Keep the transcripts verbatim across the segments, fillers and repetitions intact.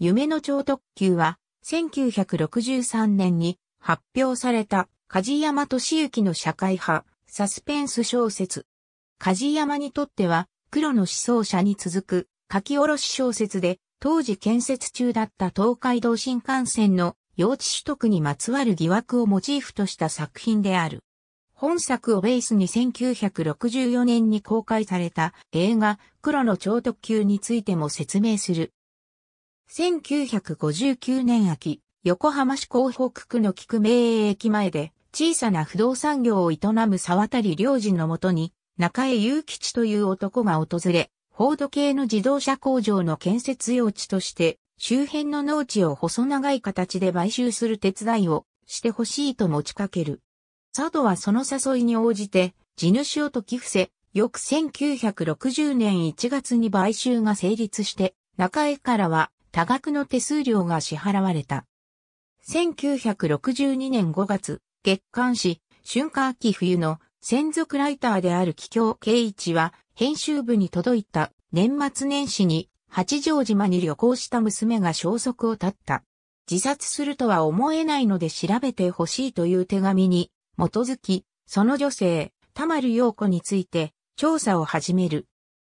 夢の超特急は、せんきゅうひゃくろくじゅうさんねんに発表された梶山俊之の社会派サスペンス小説。梶山にとっては、黒の思想者に続く書き下ろし小説で、当時建設中だった東海道新幹線の用地取得にまつわる疑惑をモチーフとした作品である。本作をベースにせんきゅうひゃくろくじゅうよねんに公開された映画黒の超特急についても説明する。せんきゅうひゃくごじゅうきゅうねん秋、横浜市港北区の菊名駅前で小さな不動産業を営む沢渡良二のもとに中江雄吉という男が訪れ、フォード系の自動車工場の建設用地として周辺の農地を細長い形で買収する手伝いをしてほしいと持ちかける。佐渡はその誘いに応じて地主を説き伏せ、翌せんきゅうひゃくろくじゅうねんいちがつに買収が成立して中江からは多額の手数料が支払われた。せんきゅうひゃくろくじゅうにねんごがつ、月刊誌、春夏秋冬の専属ライターである桔梗圭一は、編集部に届いた年末年始に八丈島に旅行した娘が消息を絶った。自殺するとは思えないので調べてほしいという手紙に基づき、その女性、田丸陽子について調査を始める。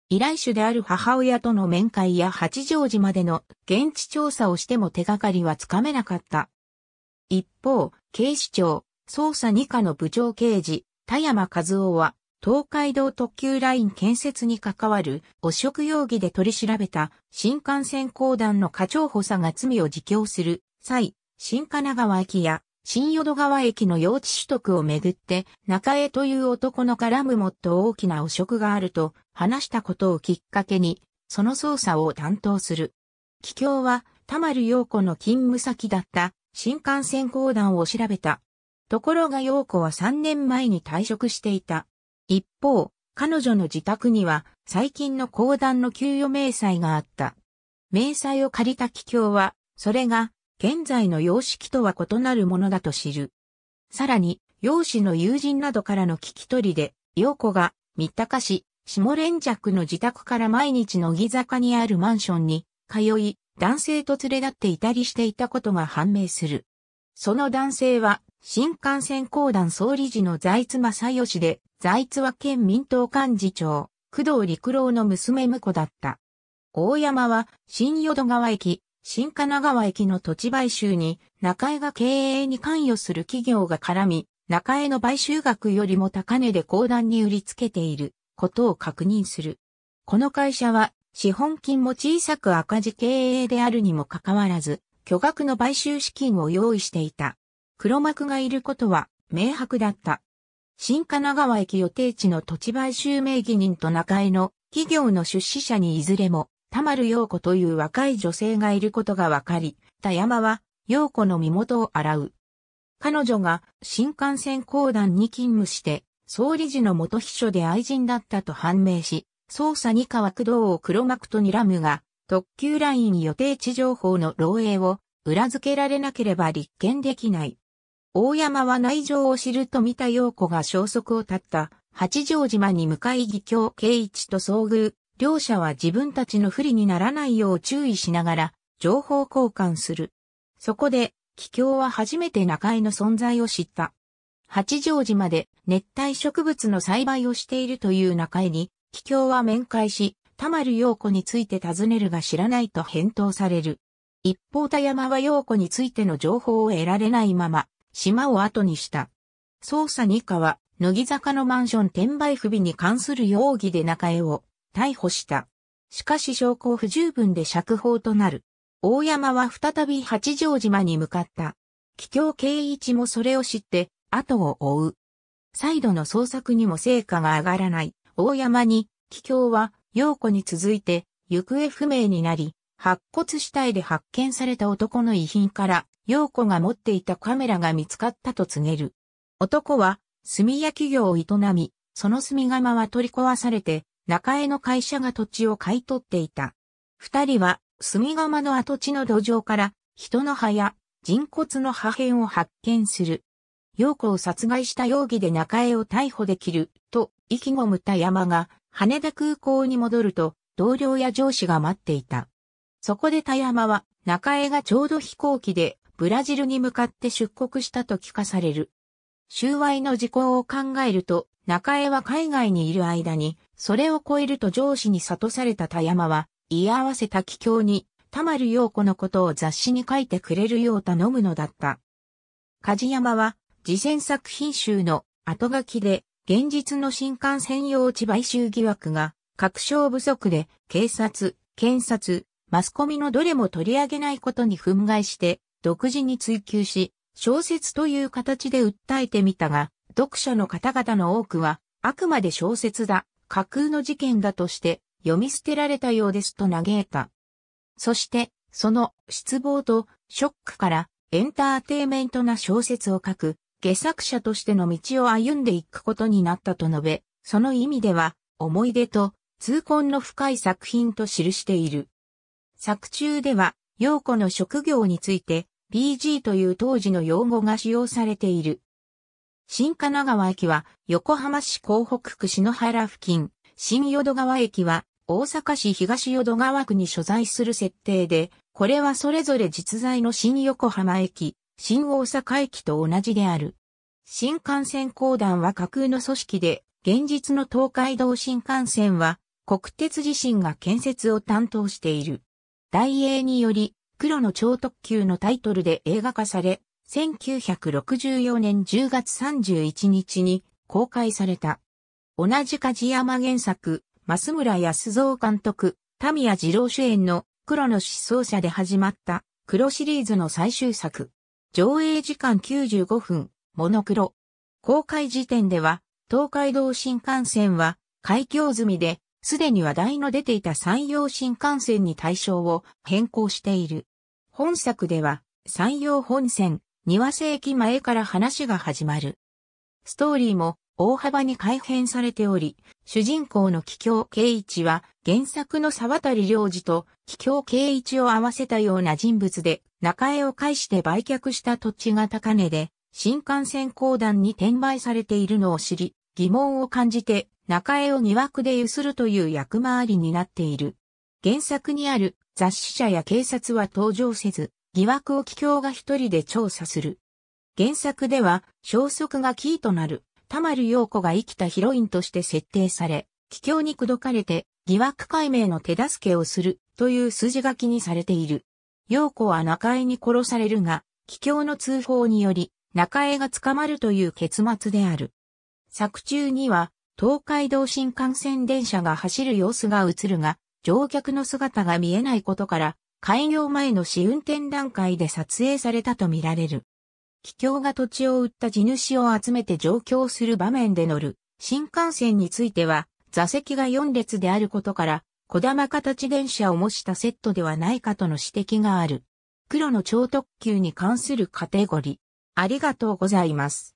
依頼主である母親との面会や八丈島での現地調査をしても手がかりはつかめなかった。一方、警視庁、捜査二課の部長刑事、田山和夫は、東海道特急ライン建設に関わる汚職容疑で取り調べた新幹線公団の課長補佐が罪を自供する際、新神奈川駅や新淀川駅の用地取得をめぐって、中江という男の絡むもっと大きな汚職があると話したことをきっかけに、その捜査を担当する。桔梗は、田丸陽子の勤務先だった新幹線公団を調べた。ところが陽子はさんねんまえに退職していた。一方、彼女の自宅には最近の公団の給与明細があった。明細を借りた桔梗は、それが、現在の様式とは異なるものだと知る。さらに、養子の友人などからの聞き取りで、陽子が、三鷹市、下連雀の自宅から毎日乃木坂にあるマンションに、通い、男性と連れ立っていたりしていたことが判明する。その男性は、新幹線公団総理事の財津正義で、財津は県民党幹事長、工藤陸郎の娘婿だった。大山は、新淀川駅、新神奈川駅の土地買収に、中江が経営に関与する企業が絡み、中江の買収額よりも高値で公団に売りつけていることを確認する。この会社は、資本金も小さく赤字経営であるにもかかわらず、巨額の買収資金を用意していた。黒幕がいることは明白だった。新神奈川駅予定地の土地買収名義人と中江の企業の出資者にいずれも、田丸陽子という若い女性がいることが分かり、田山は陽子の身元を洗う。彼女が新幹線公団に勤務して、総理事の元秘書で愛人だったと判明し、捜査二課は工藤を黒幕と睨むが、特急ライン予定地情報の漏洩を裏付けられなければ立件できない。大山は内情を知ると見た陽子が消息を絶った八丈島に向かい桔梗圭一と遭遇。両者は自分たちの不利にならないよう注意しながら情報交換する。そこで、桔梗は初めて中江の存在を知った。八丈島で熱帯植物の栽培をしているという中江に、桔梗は面会し、田丸陽子について尋ねるが知らないと返答される。一方田山は陽子についての情報を得られないまま、島を後にした。捜査二課は、乃木坂のマンション転売不備に関する容疑で中江を、逮捕した。しかし証拠不十分で釈放となる。大山は再び八丈島に向かった。桔梗圭一もそれを知って、後を追う。再度の捜索にも成果が上がらない。大山に、桔梗は、陽子に続いて、行方不明になり、白骨死体で発見された男の遺品から、陽子が持っていたカメラが見つかったと告げる。男は、炭焼き業を営み、その炭窯は取り壊されて、中江の会社が土地を買い取っていた。二人は、炭窯の跡地の土壌から、人の歯や人骨の破片を発見する。陽子を殺害した容疑で中江を逮捕できる、と意気込む田山が、羽田空港に戻ると、同僚や上司が待っていた。そこで田山は、中江がちょうど飛行機でブラジルに向かって出国したと聞かされる。収賄の時効を考えると、中江は海外にいる間に、それを超えると上司に諭された田山は、居合わせた帰郷に、田丸陽子のことを雑誌に書いてくれるよう頼むのだった。梶山は、自選作品集の後書きで、現実の新幹線用地買収疑惑が、確証不足で、警察、検察、マスコミのどれも取り上げないことに憤慨して、独自に追及し、小説という形で訴えてみたが、読者の方々の多くは、あくまで小説だ、架空の事件だとして、読み捨てられたようですと嘆いた。そして、その失望とショックから、エンターテイメントな小説を書く、戯作者としての道を歩んでいくことになったと述べ、その意味では、思い出と痛恨の深い作品と記している。作中では、陽子の職業について、ピージー という当時の用語が使用されている。新神奈川駅は横浜市港北区篠原付近、新淀川駅は大阪市東淀川区に所在する設定で、これはそれぞれ実在の新横浜駅、新大阪駅と同じである。新幹線公団は架空の組織で、現実の東海道新幹線は国鉄自身が建設を担当している。大映により、黒の超特急のタイトルで映画化され、せんきゅうひゃくろくじゅうよねんじゅうがつさんじゅういちにちに公開された。同じ梶山原作、増村康造監督、田宮二郎主演の黒の失踪者で始まった黒シリーズの最終作。上映時間きゅうじゅうごふん、モノクロ。公開時点では、東海道新幹線は開業済みで、すでに話題の出ていた山陽新幹線に対象を変更している。本作では山陽本線、庭瀬駅前から話が始まる。ストーリーも大幅に改変されており、主人公の桔梗圭一は原作の沢渡良二と桔梗圭一を合わせたような人物で、中江を介して売却した土地が高値で新幹線公団に転売されているのを知り、疑問を感じて、中江を二枠でゆするという役回りになっている。原作にある雑誌社や警察は登場せず、疑惑を桔梗が一人で調査する。原作では消息がキーとなる田丸陽子が生きたヒロインとして設定され、桔梗に口説かれて疑惑解明の手助けをするという筋書きにされている。陽子は中江に殺されるが、桔梗の通報により中江が捕まるという結末である。作中には、東海道新幹線電車が走る様子が映るが、乗客の姿が見えないことから、開業前の試運転段階で撮影されたとみられる。桔梗が土地を売った地主を集めて上京する場面で乗る新幹線については、座席がよんれつであることから、小玉形電車を模したセットではないかとの指摘がある。黒の超特急に関するカテゴリー。ありがとうございます。